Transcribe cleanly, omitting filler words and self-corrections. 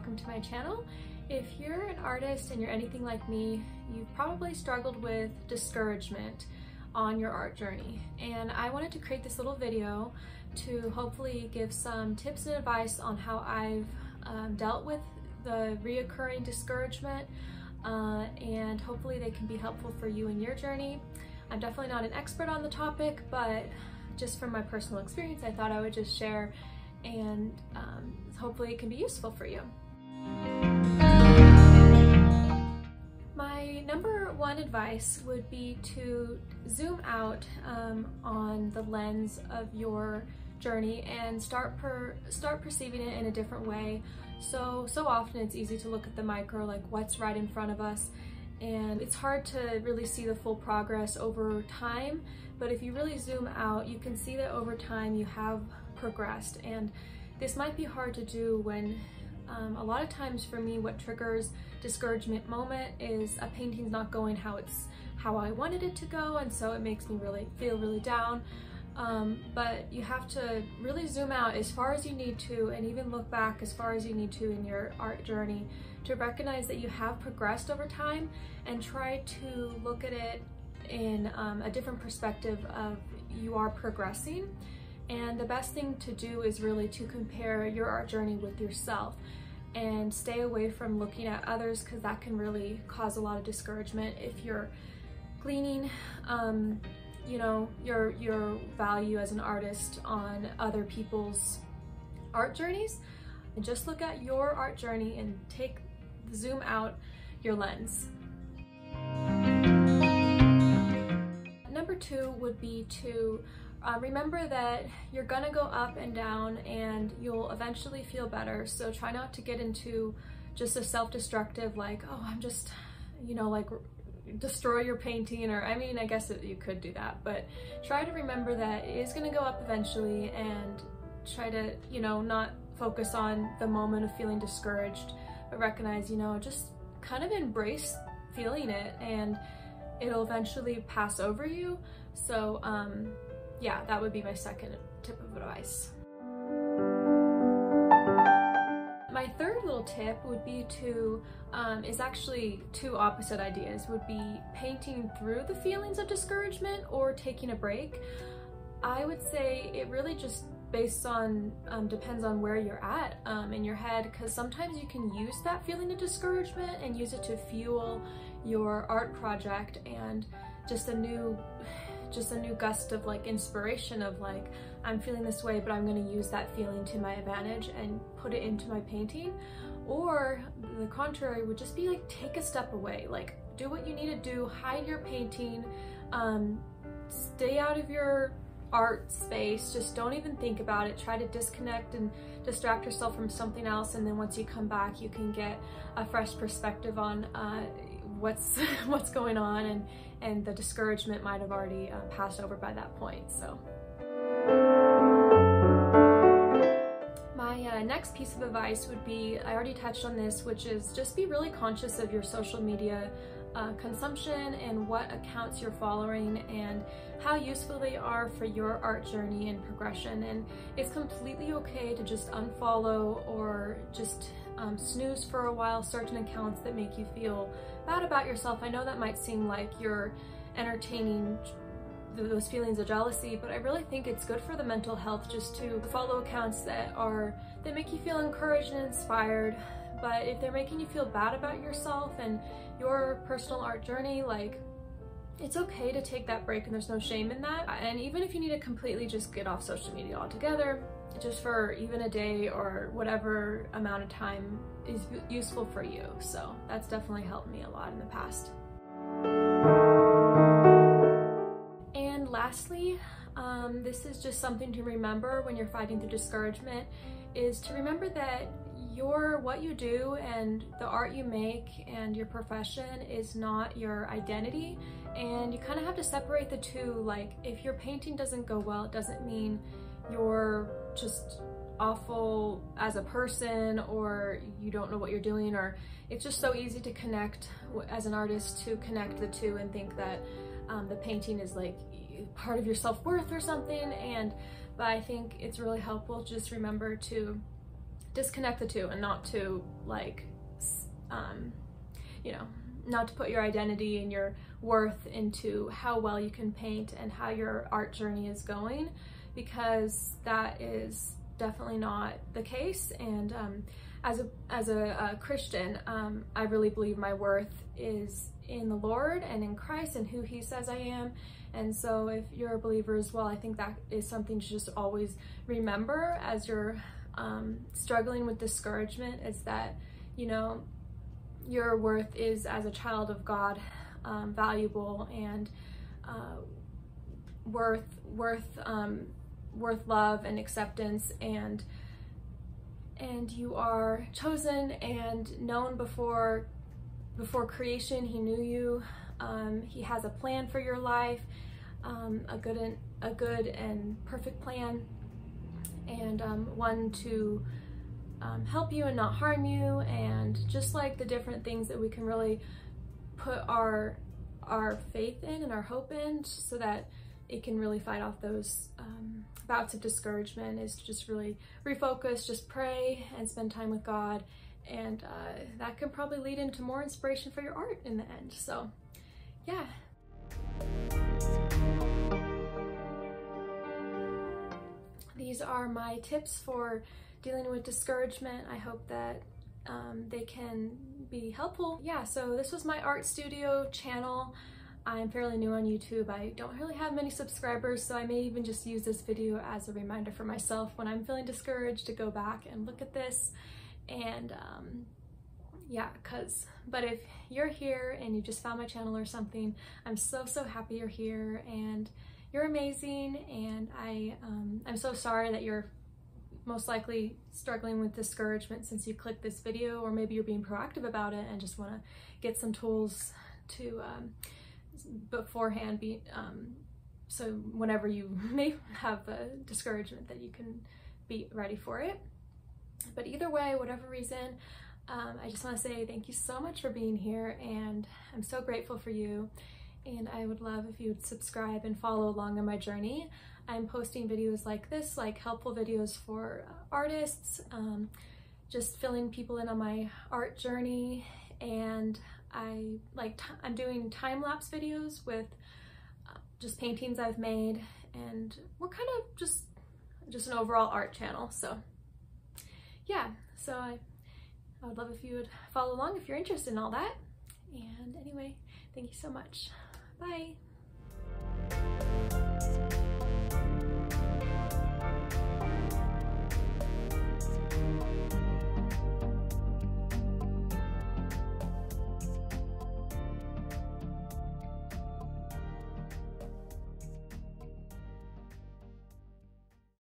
welcome to my channel. If you're an artist and you're anything like me, you've probably struggled with discouragement on your art journey, and I wanted to create this little video to hopefully give some tips and advice on how I've dealt with the reoccurring discouragement, and hopefully they can be helpful for you in your journey. I'm definitely not an expert on the topic, but just from my personal experience, I thought I would just share, and hopefully it can be useful for you. My number one advice would be to zoom out on the lens of your journey and start perceiving it in a different way. So often it's easy to look at the micro, like what's right in front of us, and it's hard to really see the full progress over time. But if you really zoom out, you can see that over time you have progressed. And this might be hard to do when a lot of times for me, what triggers discouragement moment is a painting's not going how I wanted it to go, and so it makes me feel really down. But you have to really zoom out as far as you need to, and even look back as far as you need to in your art journey, to recognize that you have progressed over time, and try to look at it in a different perspective of you are progressing. And the best thing to do is really to compare your art journey with yourself and stay away from looking at others, because that can really cause a lot of discouragement if you're gleaning you know, your value as an artist on other people's art journeys. And just look at your art journey and zoom out your lens. Number two would be to remember that you're gonna go up and down, and you'll eventually feel better. So try not to get into just a self-destructive, like, oh, I'm just, you know, like destroy your painting, or I mean, I guess you could do that, but try to remember that it is going to go up eventually, and try to, you know, not focus on the moment of feeling discouraged, but recognize, you know, just kind of embrace feeling it, and it'll eventually pass over you. So yeah, that would be my second tip of advice. My third little tip would be to, is actually two opposite ideas, would be painting through the feelings of discouragement or taking a break. I would say it really just depends on where you're at in your head, because sometimes you can use that feeling of discouragement and use it to fuel your art project, and just a new gust of like inspiration of like, I'm feeling this way, but I'm going to use that feeling to my advantage and put it into my painting. Or the contrary would just be like, take a step away, like do what you need to do, hide your painting, stay out of your art space, just don't even think about it, try to disconnect and distract yourself from something else, and then once you come back you can get a fresh perspective on what's going on, and the discouragement might have already passed over by that point. So my next piece of advice would be, I already touched on this, which is just be really conscious of your social media consumption and what accounts you're following and how useful they are for your art journey and progression. And it's completely okay to just unfollow or just snooze for a while certain accounts that make you feel bad about yourself. I know that might seem like you're entertaining those feelings of jealousy, but I really think it's good for the mental health just to follow accounts that make you feel encouraged and inspired. But if they're making you feel bad about yourself and your personal art journey, like, it's okay to take that break, and there's no shame in that. And even if you need to completely just get off social media altogether, just for even a day or whatever amount of time is useful for you. So that's definitely helped me a lot in the past. And lastly, this is just something to remember when you're fighting through discouragement, is to remember that what you do and the art you make and your profession is not your identity, and you kind of have to separate the two. Like, if your painting doesn't go well, it doesn't mean you're just awful as a person or you don't know what you're doing. Or it's just so easy to connect as an artist, to connect the two and think that the painting is like part of your self-worth or something. But I think it's really helpful, just remember to disconnect the two, and not to like, you know, not to put your identity and your worth into how well you can paint and how your art journey is going, because that is definitely not the case. And as a Christian, I really believe my worth is in the Lord and in Christ and who he says I am. And so if you're a believer as well, I think that is something to just always remember as you're struggling with discouragement, is that, you know, your worth is as a child of God, valuable and worth love and acceptance, and you are chosen and known before creation. He knew you. He has a plan for your life, a good and perfect plan, and one to help you and not harm you. And just like the different things that we can really put our faith in and our hope in, so that it can really fight off those bouts of discouragement, is to just really refocus, just pray and spend time with God. And that can probably lead into more inspiration for your art in the end. So yeah. These are my tips for dealing with discouragement. I hope that they can be helpful. Yeah, so this was my art studio channel. I'm fairly new on YouTube. I don't really have many subscribers, so I may even just use this video as a reminder for myself when I'm feeling discouraged to go back and look at this. And but if you're here and you just found my channel or something, I'm so happy you're here, and you're amazing. And I'm so sorry that you're most likely struggling with discouragement since you clicked this video, or maybe you're being proactive about it and just want to get some tools to beforehand, so whenever you may have a discouragement, that you can be ready for it. But either way, whatever reason, I just want to say thank you so much for being here, and I'm so grateful for you. And I would love if you'd subscribe and follow along on my journey. I'm posting videos like this, like helpful videos for artists, just filling people in on my art journey. And I'm doing time-lapse videos with just paintings I've made, and we're kind of just an overall art channel. So yeah, so I would love if you would follow along if you're interested in all that. And anyway, thank you so much. Bye.